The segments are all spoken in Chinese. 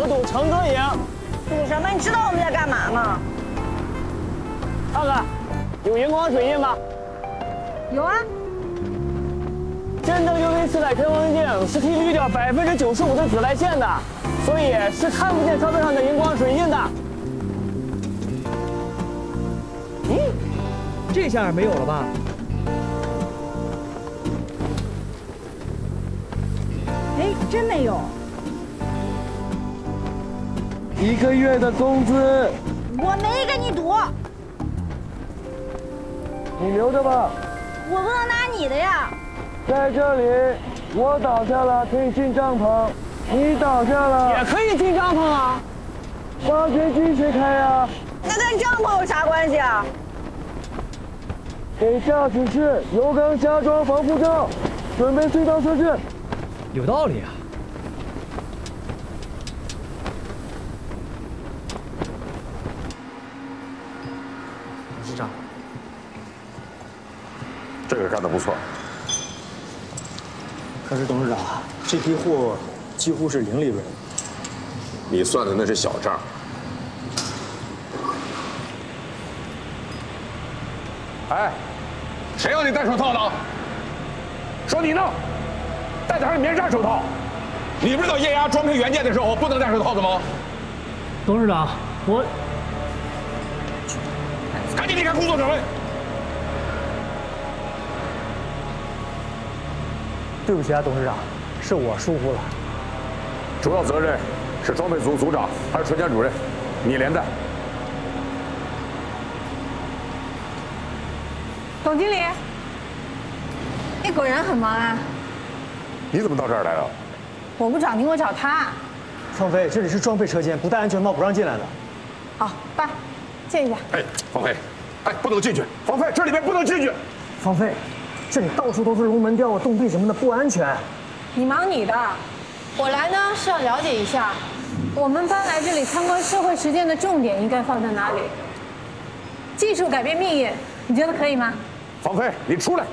我赌成哥赢。赌什么？你知道我们在干嘛吗？看看，有荧光水印吧？有啊。真正因为此在天文镜是可以滤掉95%的紫外线的，所以是看不见钞票上的荧光水印的。咦、嗯，这下没有了吧？ 哎，真没有！一个月的工资，我没跟你赌，你留着吧。我不能拿你的呀。在这里，我倒下了可以进帐篷，你倒下了也可以进帐篷啊。挖掘机谁开呀？那跟帐篷有啥关系啊？给驾驶室油缸加装防护罩，准备隧道测试。 有道理啊！董事长，这个干得不错。可是董事长，这批货几乎是零利润。你算的那是小账。哎，谁让你戴手套的？说你呢！ 戴的还是棉纱手套，你不知道液压装配元件的时候不能戴手套的吗？董事长，我赶紧离开工作岗位。对不起啊，董事长，是我疏忽了。主要责任是装备组组长还是船间主任，你连带。董经理，你果然很忙啊。 你怎么到这儿来了？我不找您，我找他。方菲，这里是装备车间，不戴安全帽不让进来的。好，爸，进一下。哎，方菲，哎，不能进去。方菲，这里面不能进去。方菲，这里到处都是龙门吊啊、洞壁什么的，不安全。你忙你的，我来呢是要了解一下，我们班来这里参观社会实践的重点应该放在哪里？技术改变命运，你觉得可以吗？方菲，你出来。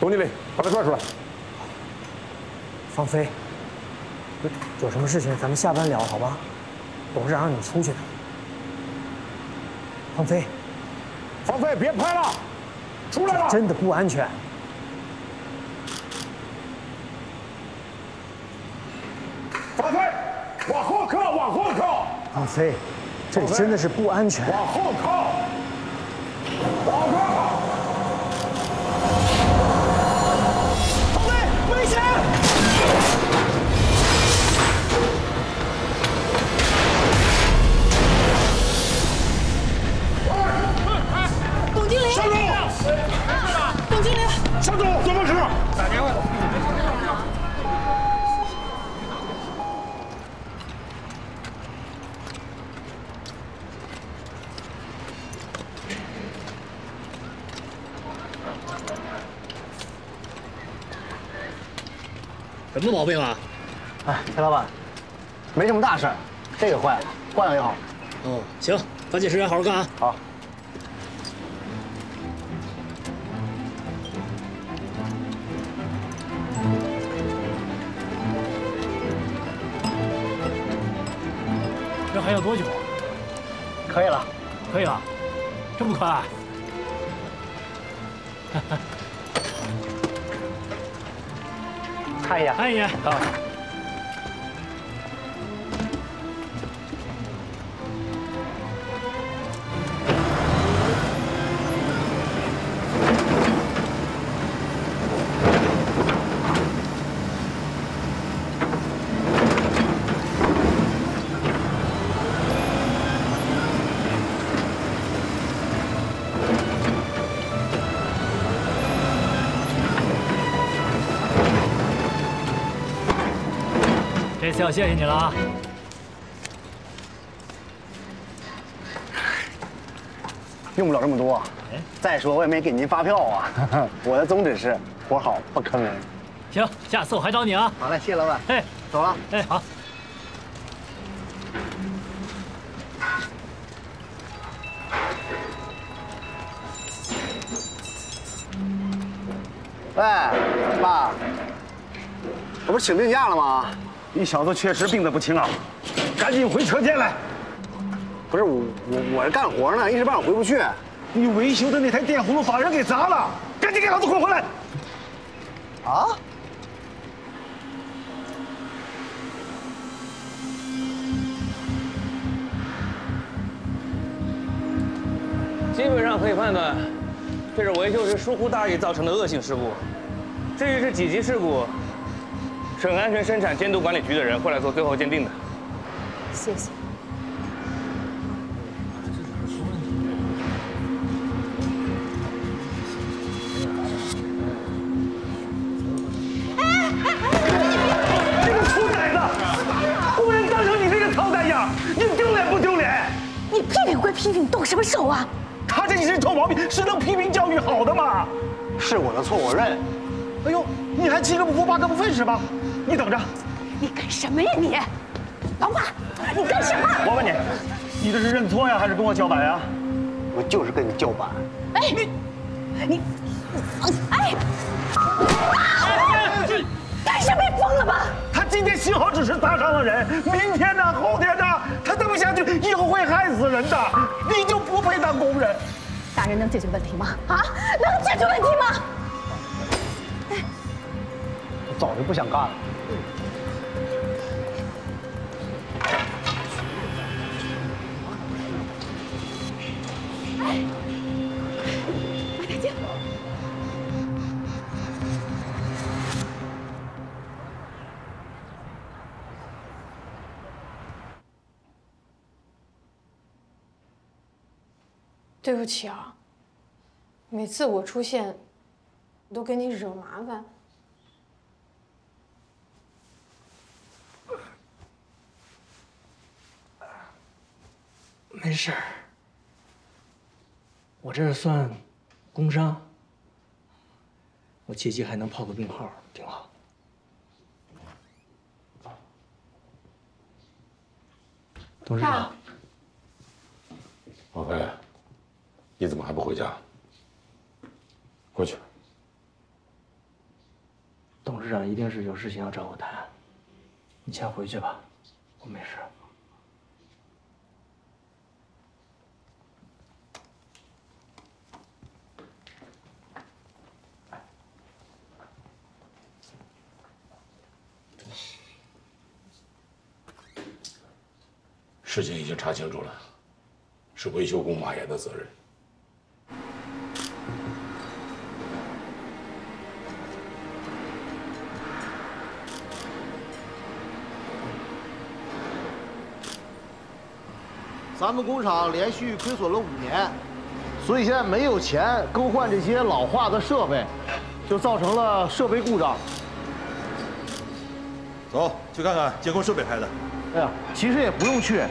董经理，把他拽出来。 方菲，有什么事情咱们下班聊，好吧？董事长让你出去的。方菲，方菲，别拍了，出来了，真的不安全。方菲，往后靠，往后靠。方菲，这里真的是不安全。往后靠，往后靠。 向总，左博士，打电话。什么毛病啊？哎，钱老板，没什么大事儿，这个坏了，换了就好。哦，行，抓紧时间好好干啊。好。 还要多久？可以了，可以了，这么快、啊？看一眼，看一眼啊！这次要谢谢你了啊！用不了这么多。再说我也没给您发票啊。我的宗旨是活好不坑人。行，下次我还找你啊。好嘞，谢谢老板。哎，走了。哎，好。喂，爸，我不是请病假了吗？ 你小子确实病得不轻啊！赶紧回车间来。不是我干活呢，一时半会儿回不去。你维修的那台电葫芦把人给砸了，赶紧给老子滚回来！啊？ 基本上可以判断，这是维修时疏忽大意造成的恶性事故。至于是几级事故，省安全生产监督管理局的人会来做最后鉴定的。谢谢。哎！你个臭崽子！雇人当成你这个操蛋样，你丢脸不丢脸？你批评归批评，动什么手啊？ 他这几身臭毛病是能批评教育好的吗？是我的错，我认。哎呦，你还七个不服八个不忿是吧？你等着！你干什么呀你？老马，你干什么？我问你，你这是认错呀，还是跟我叫板呀？我就是跟你叫板。哎，你，哎，干什么？疯了吧？他今天幸好只是砸伤了人，明天呢，后天呢，他这么下去以后会害死人的。你就。 不配当工人，大人能解决问题吗？啊，能解决问题吗？我早就不想干了。哎，马大姐，对不起啊，每次我出现，我都给你惹麻烦。没事儿，我这算工伤，我借机还能泡个病号，挺好。 董事长，王菲。 你怎么还不回家？过去。董事长一定是有事情要找我谈，你先回去吧，我没事。事情已经查清楚了，是维修工马爷的责任。 咱们工厂连续亏损了5年，所以现在没有钱更换这些老化的设备，就造成了设备故障。走，去看看监控设备拍的。哎呀，其实也不用去，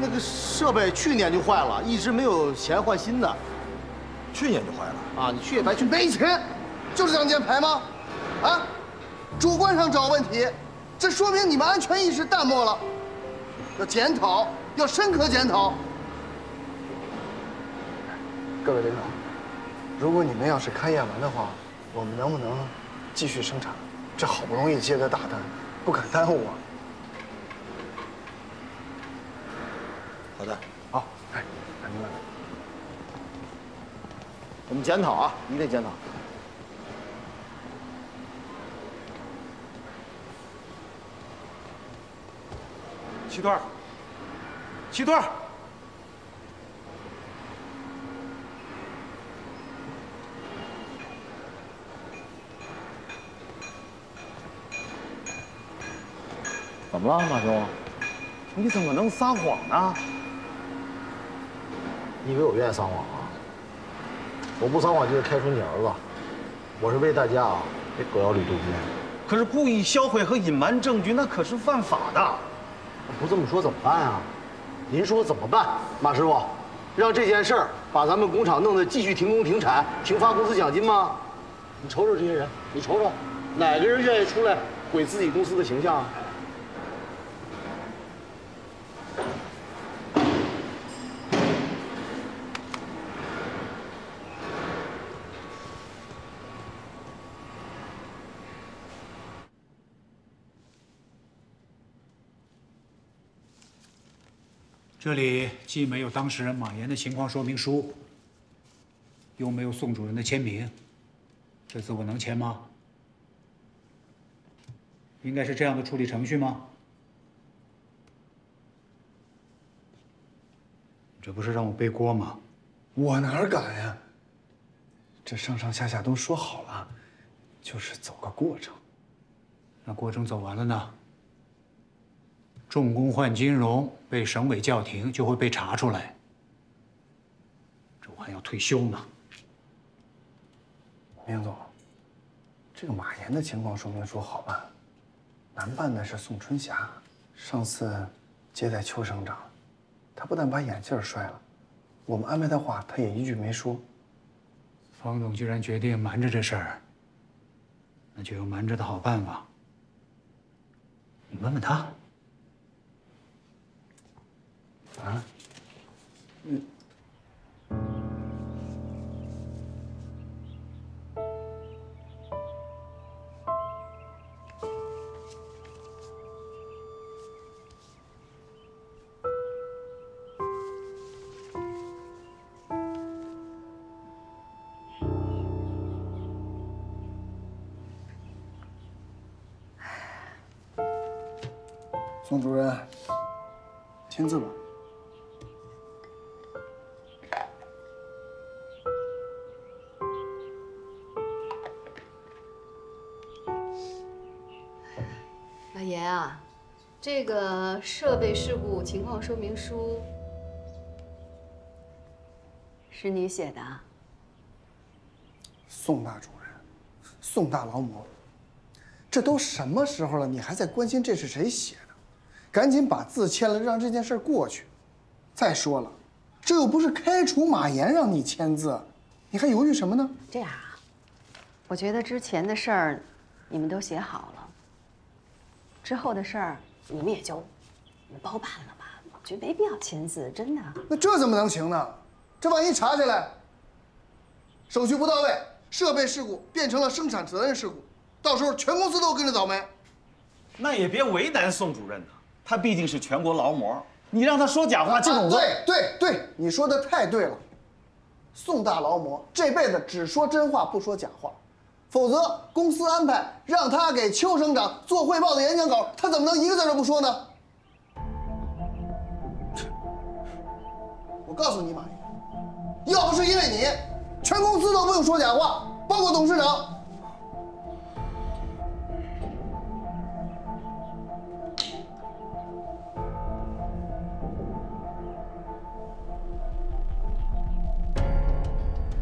那个设备去年就坏了，一直没有钱换新的。去年就坏了啊？你去也白去，没钱，就是挡箭牌吗？啊，主观上找问题，这说明你们安全意识淡漠了，要检讨。 要深刻检讨。各位领导，如果你们要是开亚门的话，我们能不能继续生产？这好不容易接的大单，不敢耽误啊。好的，好，哎，赶紧来。我们检讨啊，一定检讨。 齐队儿，怎么了，马兄？你怎么能撒谎呢？你以为我愿意撒谎啊？我不撒谎就会开除你儿子。我是为大家啊，别狗咬吕洞宾。可是故意销毁和隐瞒证据，那可是犯法的。不这么说怎么办啊？ 您说怎么办，马师傅？让这件事儿把咱们工厂弄得继续停工停产、停发公司奖金吗？你瞅瞅这些人，你瞅瞅，哪个人愿意出来毁自己公司的形象啊？这里既没有当时马岩的情况说明书，又没有宋主任的签名，这次我能签吗？应该是这样的处理程序吗？这不是让我背锅吗？我哪敢呀！这上上下下都说好了，就是走个过程。那过程走完了呢？ 重工换金融被省委叫停，就会被查出来。这我还要退休呢。明总，这个马岩的情况说明书好办，难办的是宋春霞。上次接待邱省长，他不但把眼镜摔了，我们安排他话，他也一句没说。方总居然决定瞒着这事儿，那就有瞒着的好办法。你问问他。 啊，宋主任，签字吧。 这个设备事故情况说明书是你写的啊？宋大主任，宋大劳模，这都什么时候了，你还在关心这是谁写的？赶紧把字签了，让这件事过去。再说了，这又不是开除马岩让你签字，你还犹豫什么呢？这样啊，我觉得之前的事儿你们都写好了，之后的事儿。 你们也就包办了吧，我觉得没必要签字，真的。那这怎么能行呢？这万一查起来，手续不到位，设备事故变成了生产责任事故，到时候全公司都跟着倒霉。那也别为难宋主任呐，他毕竟是全国劳模，你让他说假话，这种对，你说的太对了。宋大劳模这辈子只说真话，不说假话。 否则，公司安排让他给邱省长做汇报的演讲稿，他怎么能一个字都不说呢？我告诉你，马爷，要不是因为你，全公司都不用说假话，包括董事长。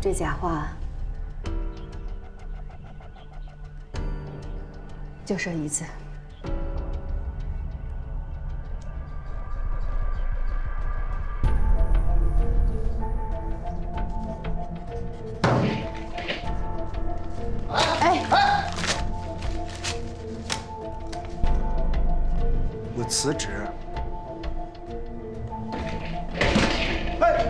这假话。 就说一次，哎！我辞职。哎！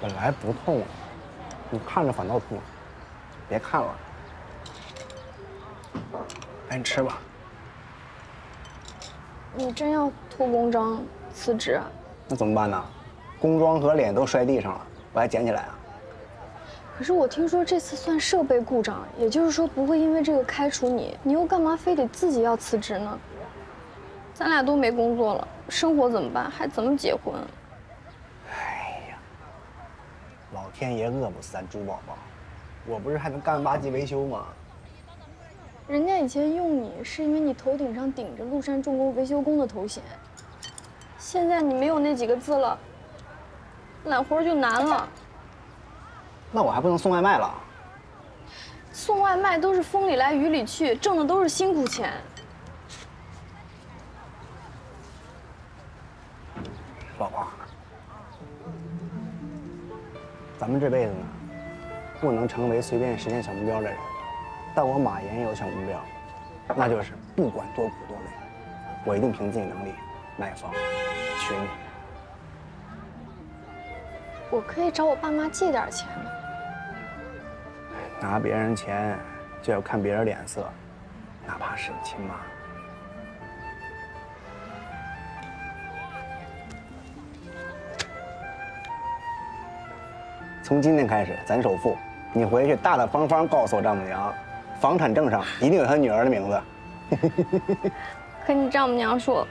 本来不痛啊，你看着反倒痛，别看了，赶紧吃吧。你真要脱工装辞职？那怎么办呢？工装和脸都摔地上了，我还捡起来啊。可是我听说这次算设备故障，也就是说不会因为这个开除你，你又干嘛非得自己要辞职呢？咱俩都没工作了，生活怎么办？还怎么结婚？ 老天爷饿不死咱猪宝宝，我不是还能干挖机维修吗？人家以前用你是因为你头顶上顶着麓山重工维修工的头衔，现在你没有那几个字了，揽活就难了。那我还不能送外卖了？送外卖都是风里来雨里去，挣的都是辛苦钱。老婆。 咱们这辈子呢，不能成为随便实现小目标的人。但我马岩有小目标，那就是不管多苦多累，我一定凭自己能力买房、娶你。我可以找我爸妈借点钱吗？拿别人钱就要看别人脸色，哪怕是你亲妈。从今天开始，咱首付，你回去大大方方告诉我丈母娘，房产证上一定有她女儿的名字。可你丈母娘说，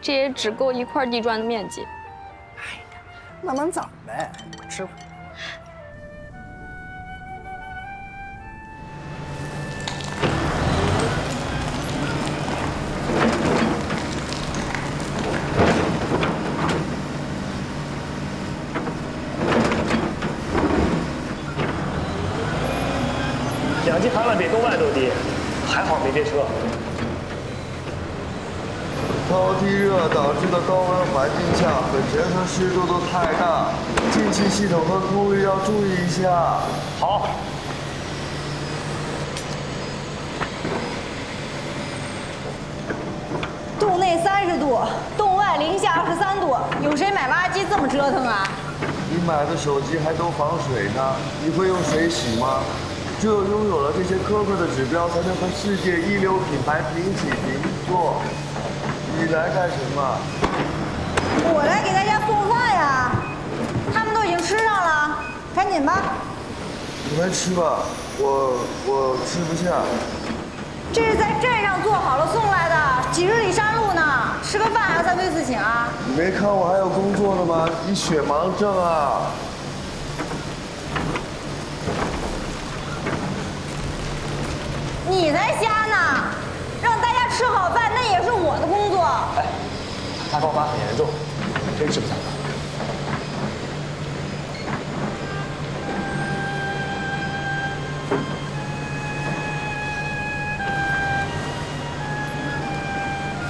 这也只够一块地砖的面积。 哎呀，那能咋的？我吃吧。氧气含量比东外都低，还好没跌车。 超低热导致的高温环境下，本身和湿度都太大，进气系统和空域要注意一下。好。洞内30度，洞外零下23度，有谁买挖机这么折腾啊？你买的手机还都防水呢，你会用水洗吗？只有拥有了这些苛刻的指标，才能和世界一流品牌平起平坐。 你来干什么？我来给大家送饭呀，他们都已经吃上了，赶紧吧。你们吃吧，我吃不下。这是在站上做好了送来的，几十里山路呢，吃个饭还要三催四请啊？你没看我还有工作呢吗？你雪盲症啊！ 你才瞎呢，让大家吃好饭那也是我的工作。哎，他高发很严重，真吃不下饭。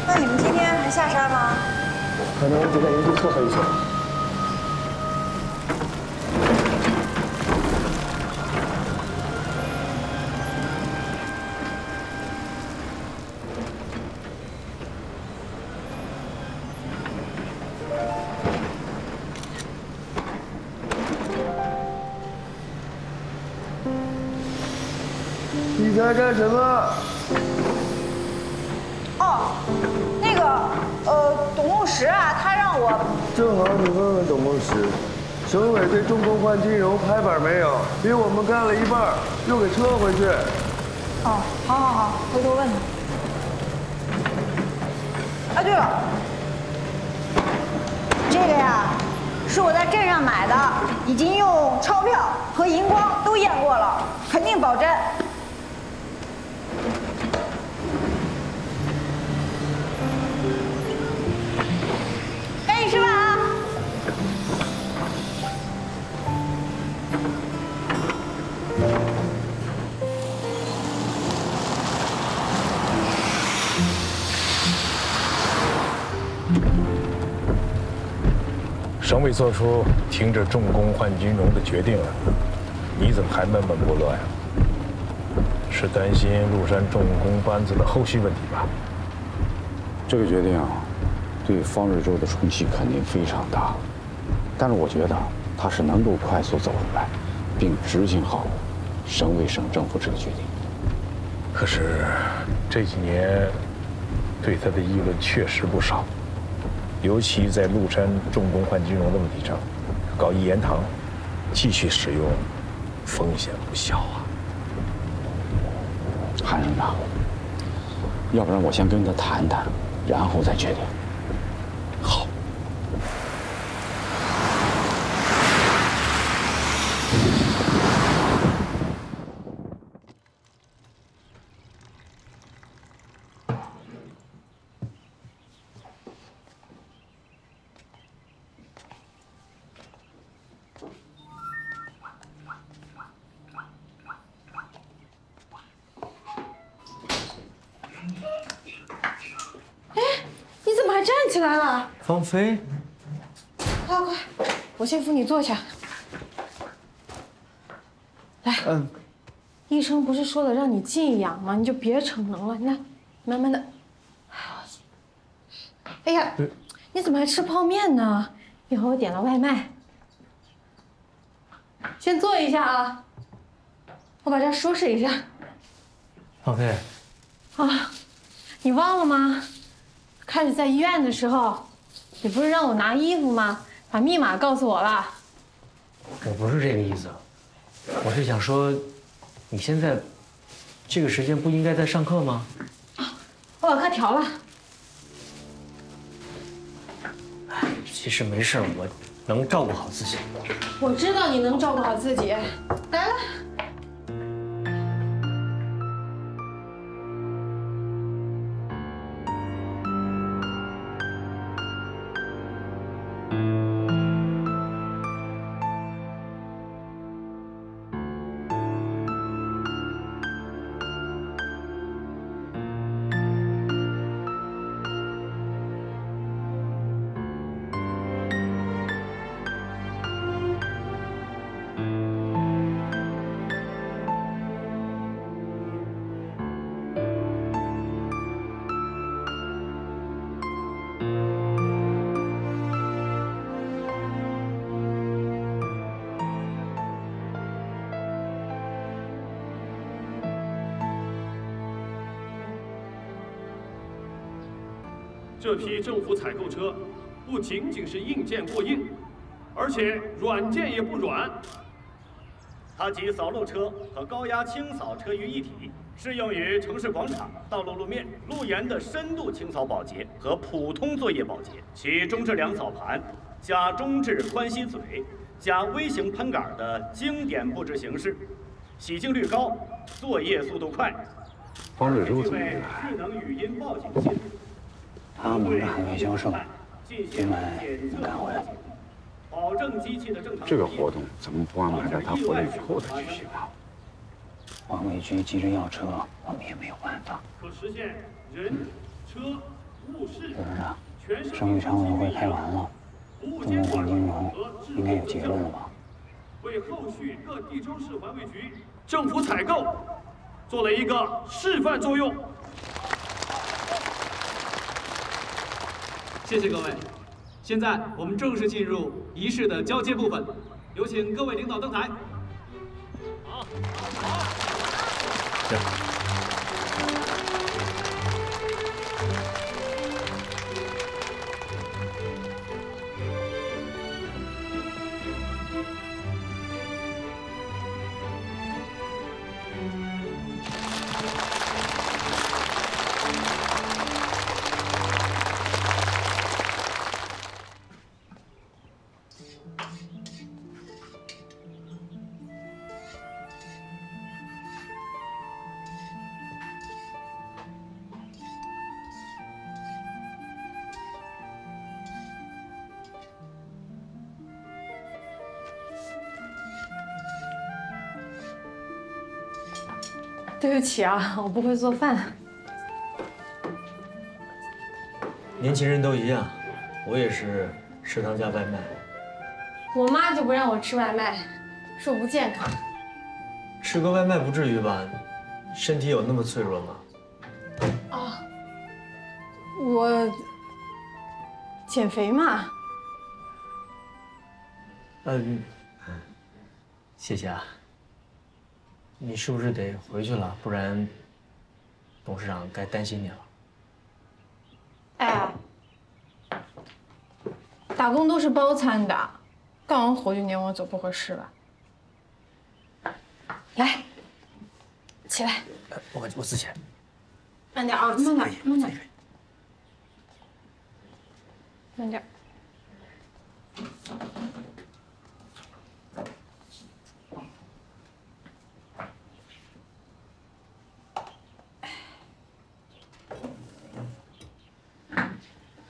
那你们今天还下山吗？可能就在营地凑合一下。 你在干什么？哦，那个，董牧石啊，他让我正好你问问董牧石，省委对中共换金融拍板没有？比我们干了一半，又给撤回去。哦，好好好，回头问他。啊，对了，这个呀，是我在镇上买的，已经用钞票和荧光都验过了，肯定保真。 吃饭啊！省委做出停止重工换金融的决定了，你怎么还闷闷不乐呀？是担心麓山重工班子的后续问题吧？这个决定啊。 对方瑞州的冲击肯定非常大，但是我觉得他是能够快速走出来，并执行好省委省政府这个决定。可是这几年对他的议论确实不少，尤其在麓山重工换金融的问题上，搞一言堂，继续使用，风险不小啊。韩省长，要不然我先跟他谈谈，然后再决定。 好。哎，你怎么还站起来了？ 王菲，快快，我先扶你坐下。来，嗯，医生不是说了让你静养吗？你就别逞能了，你看，慢慢的。哎呀，你怎么还吃泡面呢？一会儿我点了外卖。先坐一下啊，我把这收拾一下。王菲。啊，你忘了吗？开始在医院的时候，你不是让我拿衣服吗？把密码告诉我了。我不是这个意思，我是想说，你现在这个时间不应该在上课吗？啊，我把课调了。 其实没事，我能照顾好自己。我知道你能照顾好自己。来了。这批政府采购车，不仅仅是硬件过硬，而且软件也不软。它集扫路车和高压清扫车于一体，适用于城市广场、道路路面、路沿的深度清扫保洁和普通作业保洁。其中置梁扫盘加中置宽吸嘴加微型喷杆的经典布置形式，洗净率高，作业速度快。黄水珠怎么没来？智能语音报警系统。 他忙着海外销售，今晚能赶回来。这个活动怎么不安排在他回来以后再举行啊？王委局急着要车，我们也没有办法。是不是？省委常委会开完了，中国管金融应该有结论了吧？为后续各地州市环卫局政府采购做了一个示范作用。 谢谢各位，现在我们正式进入仪式的交接部分，有请各位领导登台。好，行。对不起啊，我不会做饭。年轻人都一样，我也是食堂加外卖。我妈就不让我吃外卖，说不健康。吃个外卖不至于吧？身体有那么脆弱吗？啊，我减肥嘛。嗯，谢谢啊。 你是不是得回去了？不然，董事长该担心你了。哎，打工都是包餐的，干完活就撵我走，不合适吧？来，起来。我自己。慢点啊，慢点，慢点，慢点。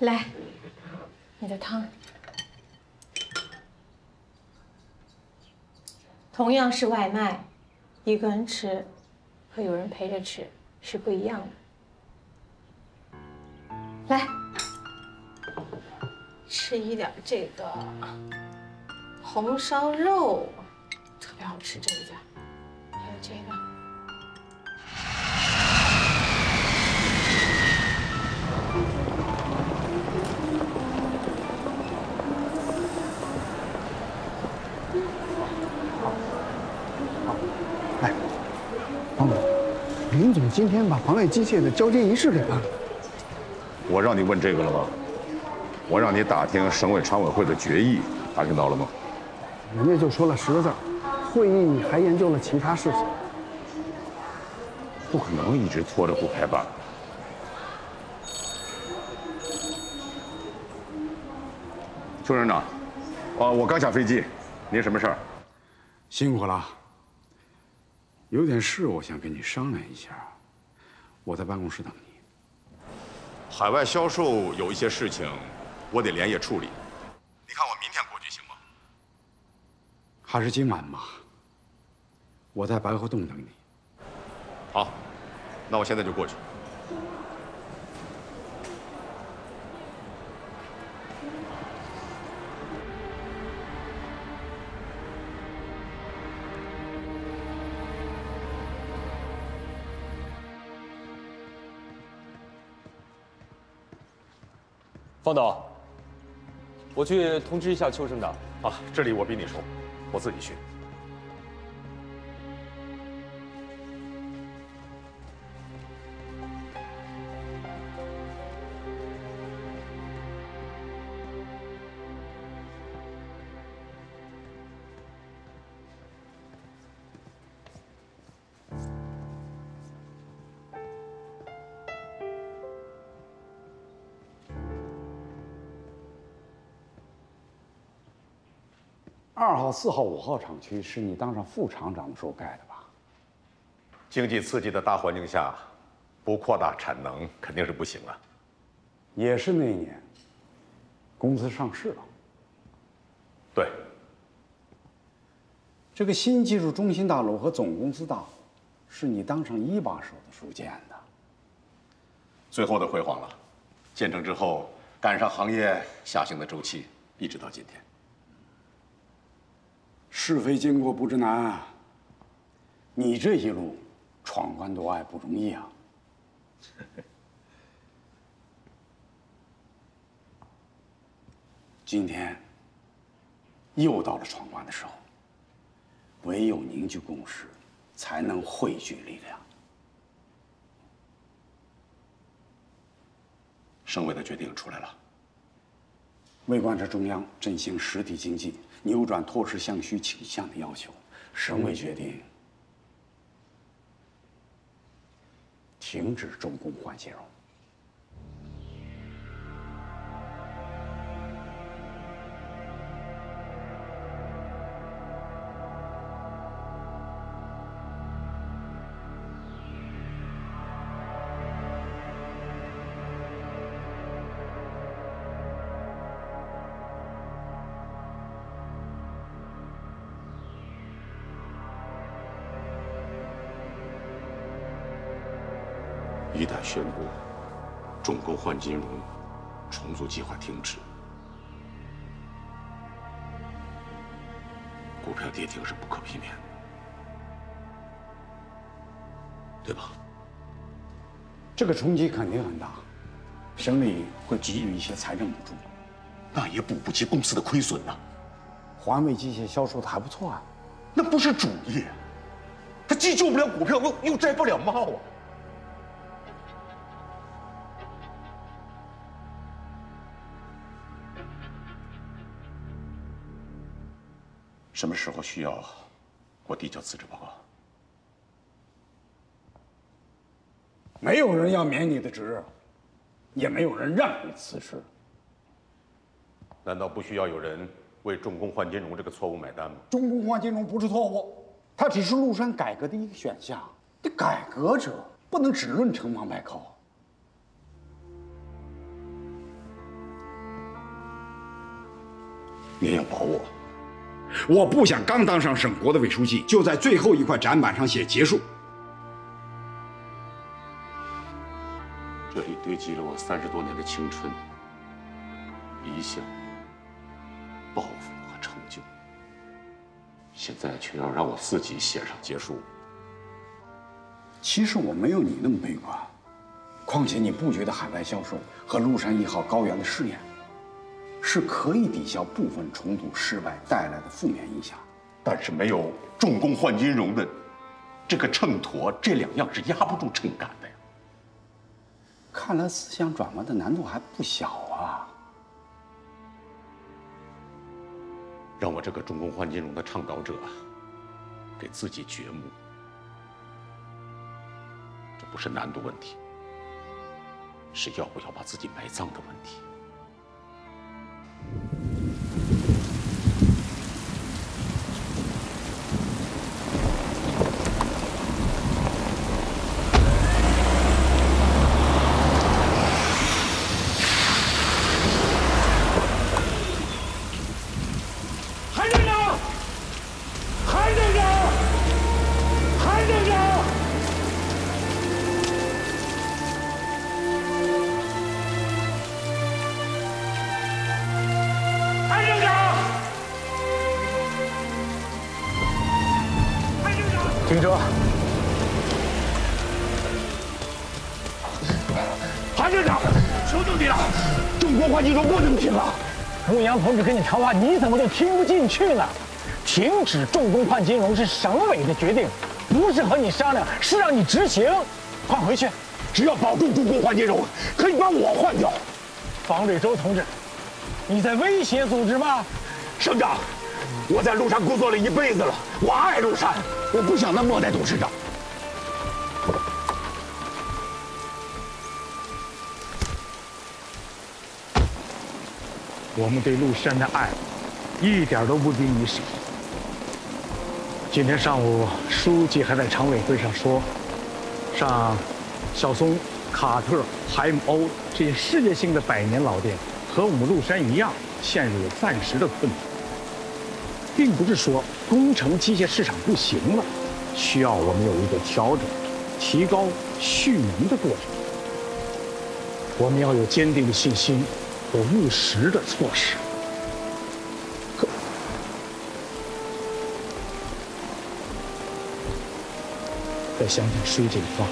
来，你的汤，同样是外卖，一个人吃和有人陪着吃是不一样的。来，吃一点这个红烧肉，特别好吃这一家，还有这个。哎，王总，林总今天把环卫机械的交接仪式给办了。我让你问这个了吗？我让你打听省委常委会的决议，打听到了吗？人家就说了10个字，会议你还研究了其他事情。不可能一直拖着不开办。 邱院长，我刚下飞机，您什么事儿？辛苦了。有点事我想跟你商量一下，我在办公室等你。海外销售有一些事情，我得连夜处理。你看我明天过去行吗？还是今晚吧。我在白河洞等你。好，那我现在就过去。 方董，我去通知一下邱省长啊，这里我比你熟，我自己去。2号、4号、5号厂区是你当上副厂长的时候盖的吧？经济刺激的大环境下，不扩大产能肯定是不行了。也是那一年，公司上市了。对。这个新技术中心大楼和总公司大楼，是你当上一把手的时候建的。最后的辉煌了，建成之后赶上行业下行的周期，一直到今天。 是非经过不知难啊，你这一路闯关夺隘不容易啊。今天又到了闯关的时候，唯有凝聚共识，才能汇聚力量。省委的决定出来了。 为贯彻中央振兴实体经济、扭转脱实向虚倾向的要求，省委决定停止重工换械融。 一旦宣布重工换金融重组计划停止，股票跌停是不可避免的，对吧？这个冲击肯定很大，省里会给予一些财政补助，那也补不及公司的亏损呐。环卫机械销售的还不错啊，那不是主业，它既救不了股票，又摘不了帽啊。 什么时候需要我递交辞职报告？没有人要免你的职，也没有人让你辞职。难道不需要有人为重工换金融这个错误买单吗？重工换金融不是错误，它只是陆山改革的一个选项。这改革者不能只论成王败寇。 你要保我。 我不想刚当上省国的委书记，就在最后一块展板上写结束。这里堆积了我30多年的青春、理想、抱负和成就，现在却要让我自己写上结束。其实我没有你那么悲观，况且你不觉得海外销售和陆山1号高原的试验？ 是可以抵消部分重组失败带来的负面影响，但是没有重工换金融的这个秤砣，这两样是压不住秤杆的呀。看来思想转弯的难度还不小啊。让我这个重工换金融的倡导者给自己掘墓，这不是难度问题，是要不要把自己埋葬的问题。 停车！韩队长，求求你了，重工换金融过这么紧了。陆阳同志跟你谈话，你怎么就听不进去呢？停止重工换金融是省委的决定，不是和你商量，是让你执行。换回去，只要保住重工换金融，可以把我换掉。房瑞洲同志，你在威胁组织吗？省长。 我在麓山工作了一辈子了，我爱麓山，我不想再末代董事长。我们对麓山的爱，一点都不低于谁。今天上午，书记还在常委会上说，像小松、卡特、海姆欧这些世界性的百年老店，和我们麓山一样，陷入暂时的困境。 并不是说工程机械市场不行了，需要我们有一个调整、提高、蓄能的过程。我们要有坚定的信心和务实的措施。再想想书记的话。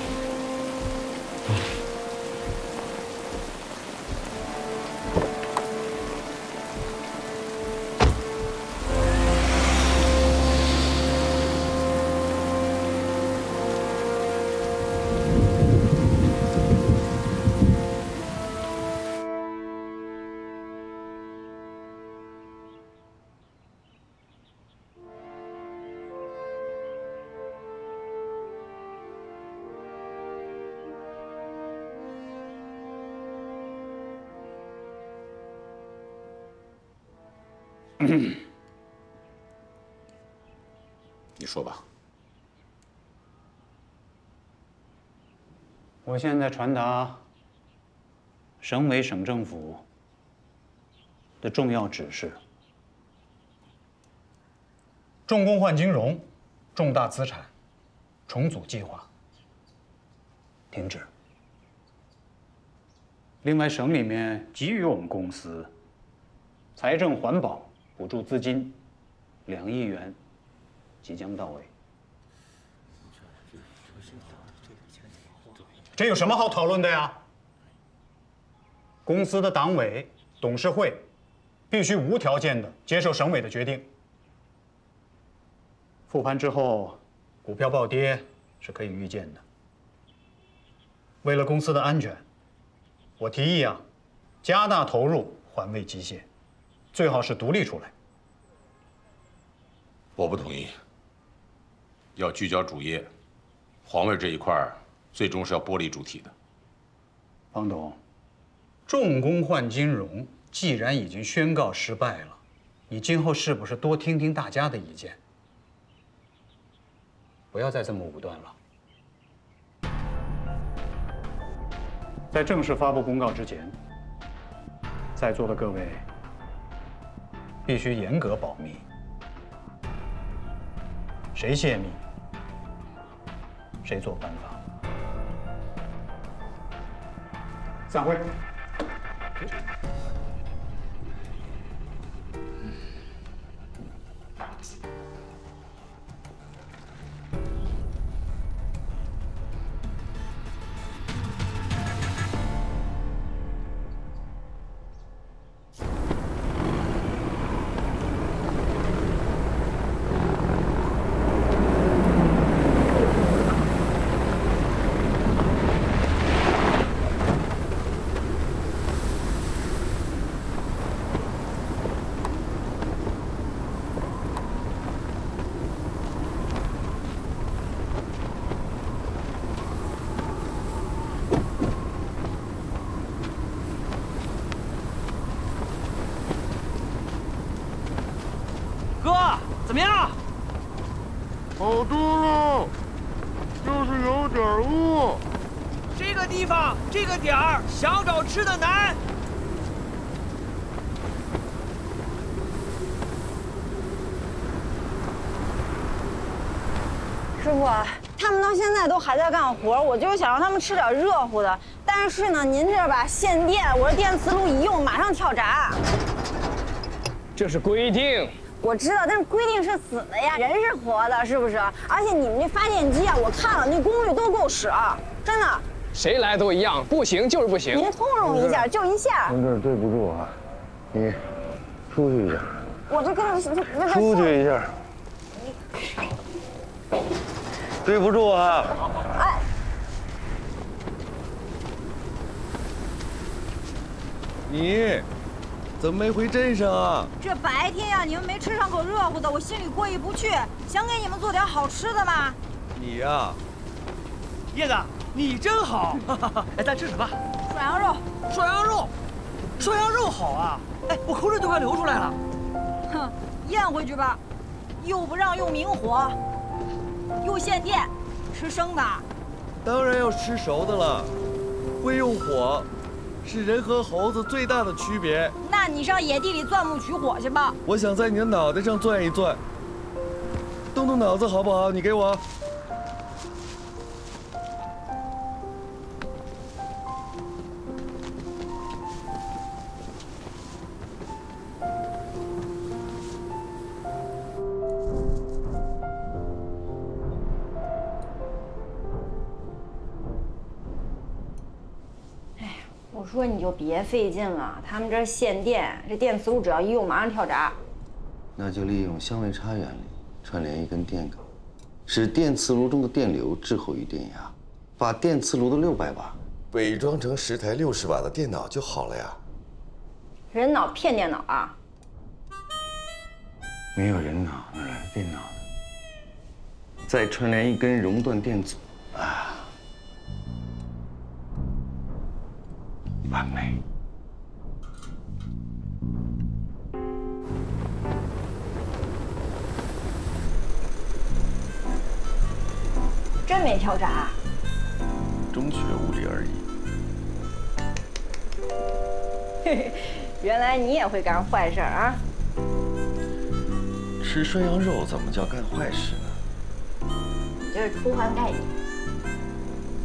你说吧。我现在传达省委省政府的重要指示：重工换金融、重大资产重组计划停止。另外，省里面给予我们公司财政环保。 补助资金2亿元即将到位，这有什么好讨论的呀？公司的党委、董事会必须无条件的接受省委的决定。复盘之后，股票暴跌是可以预见的。为了公司的安全，我提议啊，加大投入环卫机械。 最好是独立出来。我不同意。要聚焦主业，环卫这一块最终是要剥离主体的。王董，重工换金融既然已经宣告失败了，你今后是不是多听听大家的意见？不要再这么武断了。在正式发布公告之前，在座的各位。 必须严格保密，谁泄密，谁做反法。散会。么样？好多了，就是有点饿。这个地方，这个点儿，想找吃的难。 师傅，他们到现在都还在干活，我就是想让他们吃点热乎的。但是呢，您这把限电，我这电磁炉一用，马上跳闸。这是规定。我知道，但是规定是死的呀，人是活的，是不是？而且你们这发电机啊，我看了，那功率都够使，真的。谁来都一样，不行就是不行。您通融一下，就一下。同志，对不住啊，你出去一下。我这跟出去一下。 对不住啊！哎，你怎么没回镇上啊？这白天呀，你们没吃上口热乎的，我心里过意不去，想给你们做点好吃的嘛。你呀，叶子，你真好！哎，咱吃什么？涮羊肉。涮羊肉，涮羊肉好啊！哎，我口水都快流出来了。哼，咽回去吧，又不让用明火。 又限电，吃生的，当然要吃熟的了。会用火，是人和猴子最大的区别。那你上野地里钻木取火去吧。我想在你的脑袋上钻一钻，动动脑子好不好？你给我。说你就别费劲了，他们这限电，这电磁炉只要一用，马上跳闸。那就利用相位差原理串联一根电杆，使电磁炉中的电流滞后于电压，把电磁炉的600瓦伪装成10台60瓦的电脑就好了呀。人脑骗电脑啊！没有人脑，哪来的电脑呢？再串联一根熔断电阻啊！ 完美。真没跳闸、啊。中学物理而已。嘿嘿，原来你也会干坏事啊！吃涮羊肉怎么叫干坏事呢？你这是偷换概念。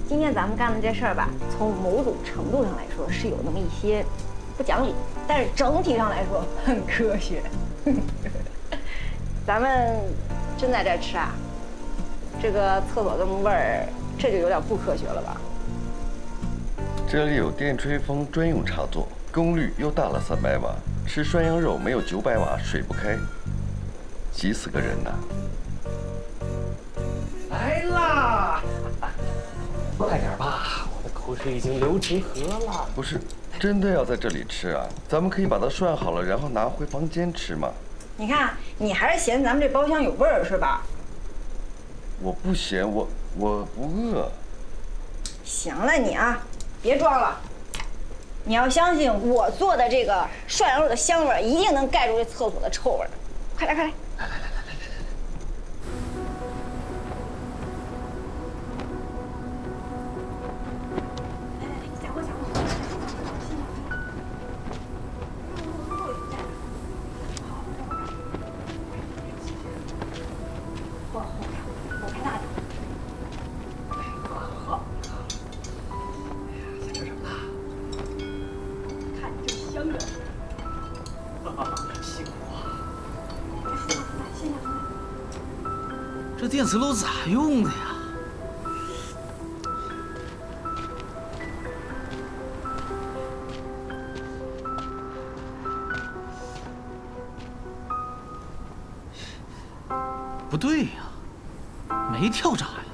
今天咱们干的这事儿吧，从某种程度上来说是有那么一些不讲理，但是整体上来说很科学。咱们真在这吃啊？这个厕所这么味儿，这就有点不科学了吧？这里有电吹风专用插座，功率又大了300瓦。吃涮羊肉没有900瓦水不开，急死个人呐！来啦！ 快点吧，我的口水已经流成河了。不是，真的要在这里吃啊？咱们可以把它涮好了，然后拿回房间吃嘛。你看，你还是嫌咱们这包厢有味儿是吧？我不嫌，我不饿。行了，你啊，别装了。你要相信我做的这个涮羊肉的香味儿，一定能盖住这厕所的臭味儿。快来，快来，来。 电磁炉咋用的呀？不对呀，没跳闸呀！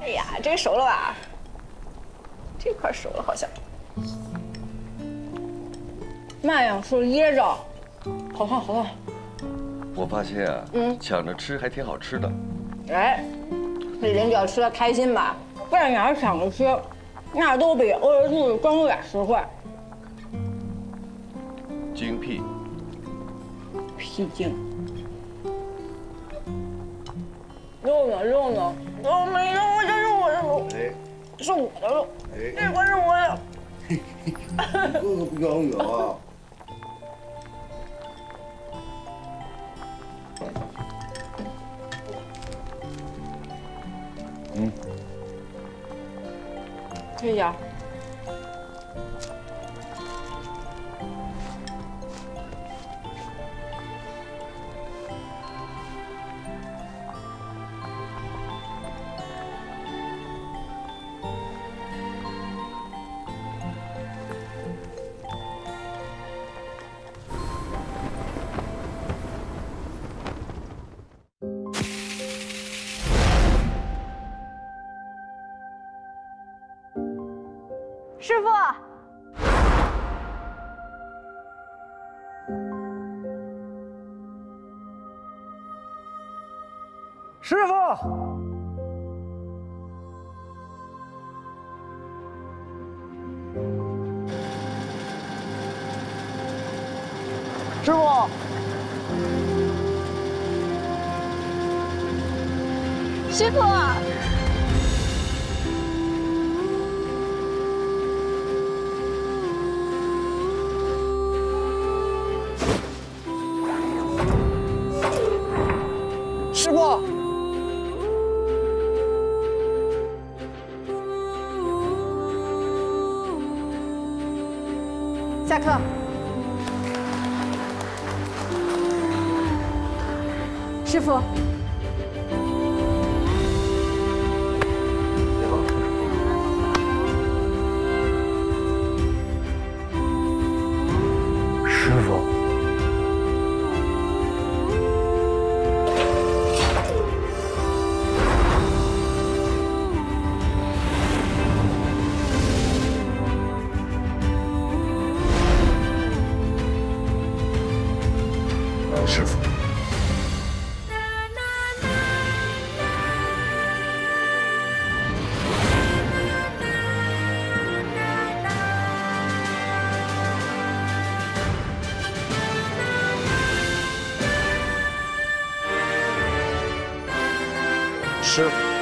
哎呀，这个熟了吧？这块熟了好像。慢呀，叔噎着，好烫好烫。 我发现啊，抢着吃还挺好吃的。哎，这人只要吃的开心吧，不然哪儿抢着吃，那都比欧阳靖、庄优雅实惠。精辟。屁精。呢肉呢，都没有，这是我的肉，是我的肉，这块是我的。哥哥不咬你啊！嗯，可以啊。 师傅，师傅。 下课。师傅。你好。师傅。Sure.